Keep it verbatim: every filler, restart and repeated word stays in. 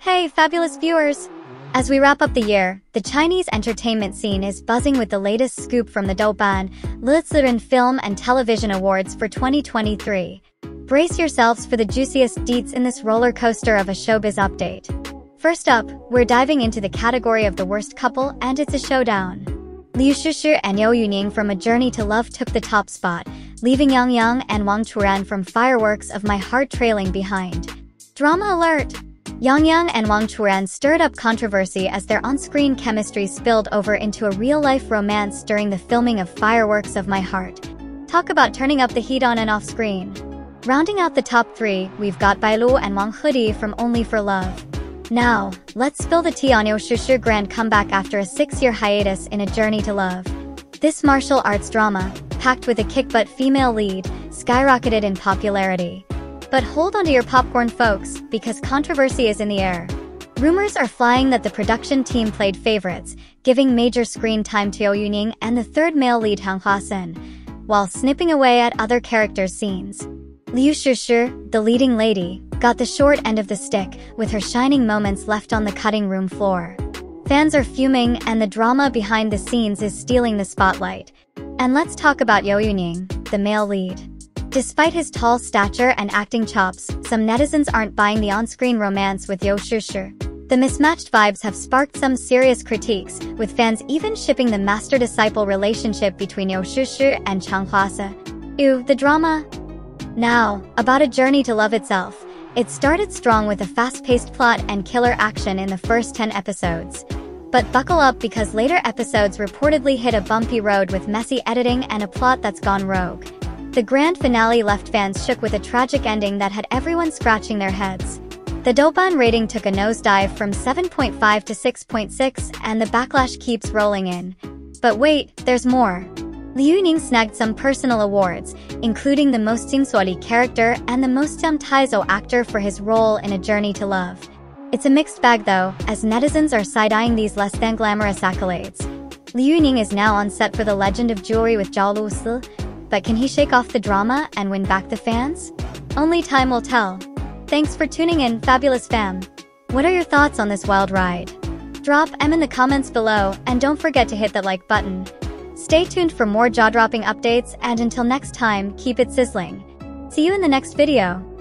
Hey, fabulous viewers! As we wrap up the year, the Chinese entertainment scene is buzzing with the latest scoop from the Douban, Leziren Film and Television Awards for twenty twenty-three. Brace yourselves for the juiciest deets in this roller coaster of a showbiz update. First up, we're diving into the category of the worst couple, and it's a showdown. Liu Shishi and Liu Yuning from A Journey to Love took the top spot, leaving Yang Yang and Wang Churan from Fireworks of My Heart trailing behind. Drama alert! Yang Yang and Wang Churan stirred up controversy as their on-screen chemistry spilled over into a real-life romance during the filming of Fireworks of My Heart. Talk about turning up the heat on and off screen. Rounding out the top three, we've got Bai Lu and Wang Huidi from Only for Love. Now, let's spill the tea on You Shushu grand comeback after a six-year hiatus in A Journey to Love. This martial arts drama, packed with a kick-butt female lead, skyrocketed in popularity. But hold onto your popcorn, folks, because controversy is in the air. Rumors are flying that the production team played favorites, giving major screen time to Liu Yuning and the third male lead Han Haosen, while snipping away at other characters' scenes. Liu Shishi, the leading lady, got the short end of the stick, with her shining moments left on the cutting room floor. Fans are fuming, and the drama behind the scenes is stealing the spotlight. And let's talk about Liu Yuning, the male lead. Despite his tall stature and acting chops, some netizens aren't buying the on-screen romance with You Shushu. The mismatched vibes have sparked some serious critiques, with fans even shipping the master-disciple relationship between You Shushu and Chang Hwasa. Ew, the drama! Now, about A Journey to Love itself. It started strong with a fast-paced plot and killer action in the first ten episodes. But buckle up, because later episodes reportedly hit a bumpy road with messy editing and a plot that's gone rogue. The grand finale left fans shook with a tragic ending that had everyone scratching their heads. The Douban rating took a nosedive from seven point five to six point six, and the backlash keeps rolling in. But wait, there's more. Liu Yuning snagged some personal awards, including the most sensuali character and the most taizo actor for his role in A Journey to Love. It's a mixed bag though, as netizens are side-eyeing these less-than-glamorous accolades. Liu Yuning is now on set for The Legend of Jewelry with Zhao Lusi, but can he shake off the drama and win back the fans? Only time will tell. Thanks for tuning in, fabulous fam. What are your thoughts on this wild ride? Drop em in the comments below, and don't forget to hit that like button. Stay tuned for more jaw-dropping updates, and until next time, keep it sizzling. See you in the next video.